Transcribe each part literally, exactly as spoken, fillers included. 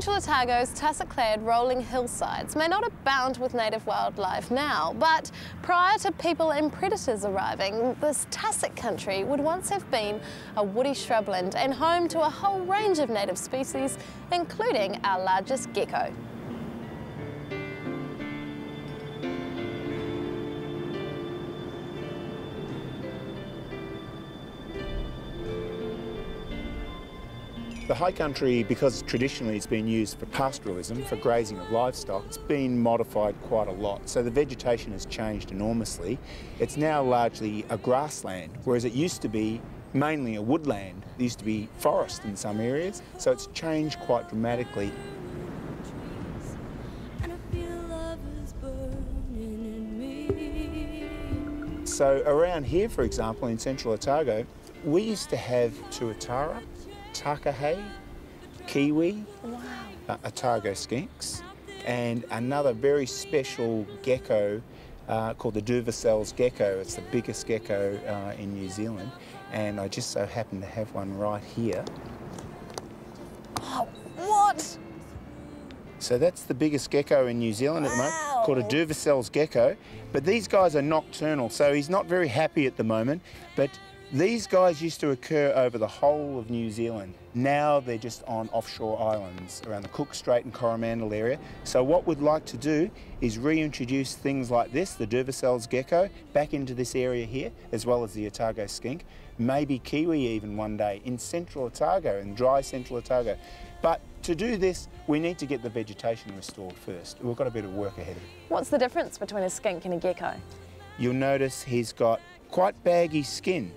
Central Otago's tussock-clad rolling hillsides may not abound with native wildlife now, but prior to people and predators arriving, this tussock country would once have been a woody shrubland and home to a whole range of native species, including our largest gecko. The high country, because traditionally it's been used for pastoralism, for grazing of livestock, it's been modified quite a lot. So the vegetation has changed enormously. It's now largely a grassland, whereas it used to be mainly a woodland. It used to be forest in some areas, so it's changed quite dramatically. So around here, for example, in Central Otago, we used to have Tuatara, Takahe, kiwi, wow. uh, Otago skinks, and another very special gecko uh, called the Duvaucel's gecko. It's the biggest gecko uh, in New Zealand, and I just so happen to have one right here. Oh, what? So that's the biggest gecko in New Zealand wow. at the moment, called a Duvaucel's gecko. But these guys are nocturnal, so he's not very happy at the moment, but these guys used to occur over the whole of New Zealand. Now they're just on offshore islands around the Cook Strait and Coromandel area. So what we'd like to do is reintroduce things like this, the Duvaucel's gecko, back into this area here, as well as the Otago skink, maybe kiwi even one day in Central Otago, in dry Central Otago. But to do this, we need to get the vegetation restored first. We've got a bit of work ahead of us. What's the difference between a skink and a gecko? You'll notice he's got quite baggy skin,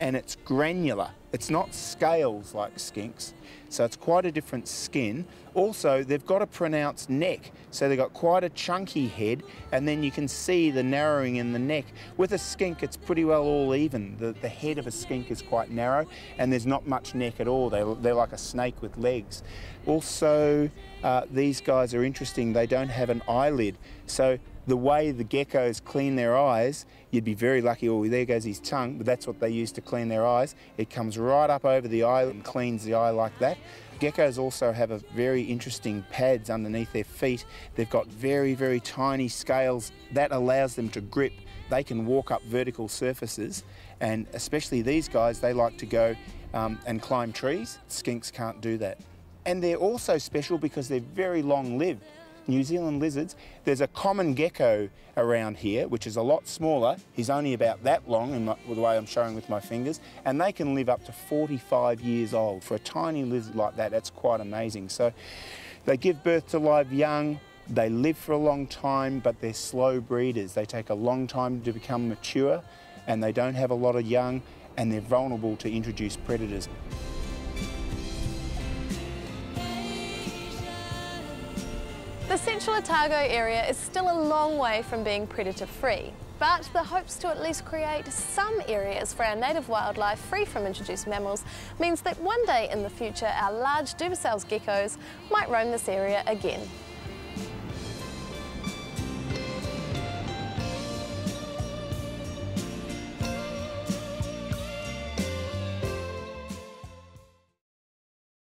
and it's granular. It's not scales like skinks, so it's quite a different skin. Also, they've got a pronounced neck, so they've got quite a chunky head, and then you can see the narrowing in the neck. With a skink, it's pretty well all even. The, the head of a skink is quite narrow, and there's not much neck at all. They, they're like a snake with legs. Also, uh, these guys are interesting. They don't have an eyelid, so the way the geckos clean their eyes, you'd be very lucky, oh, there goes his tongue, but that's what they use to clean their eyes. It comes right up over the eye and cleans the eye like that. Geckos also have a very interesting pads underneath their feet. They've got very, very tiny scales. That allows them to grip. They can walk up vertical surfaces, and especially these guys, they like to go um, and climb trees. Skinks can't do that. And they're also special because they're very long-lived. New Zealand lizards, there's a common gecko around here, which is a lot smaller. He's only about that long, in my, the way I'm showing with my fingers, and they can live up to forty-five years old. For a tiny lizard like that, that's quite amazing. So they give birth to live young, they live for a long time, but they're slow breeders. They take a long time to become mature, and they don't have a lot of young, and they're vulnerable to introduced predators. The Central Otago area is still a long way from being predator-free, but the hopes to at least create some areas for our native wildlife free from introduced mammals means that one day in the future our large Duvaucel's geckos might roam this area again.